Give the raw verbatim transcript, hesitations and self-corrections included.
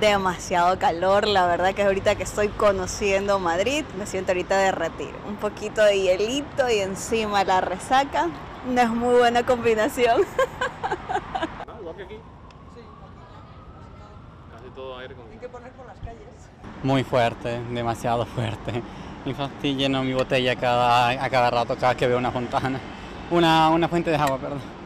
demasiado calor, la verdad que ahorita que estoy conociendo Madrid, me siento ahorita de retiro. Un poquito de hielito y encima la resaca, no es muy buena combinación. Ah, igual que aquí. Sí, aquí casi todo aire con... Hay que poner por las calles. Muy fuerte, demasiado fuerte. Infantil lleno mi botella cada, a cada rato, cada que veo una fontana. Una, una fuente de agua, perdón.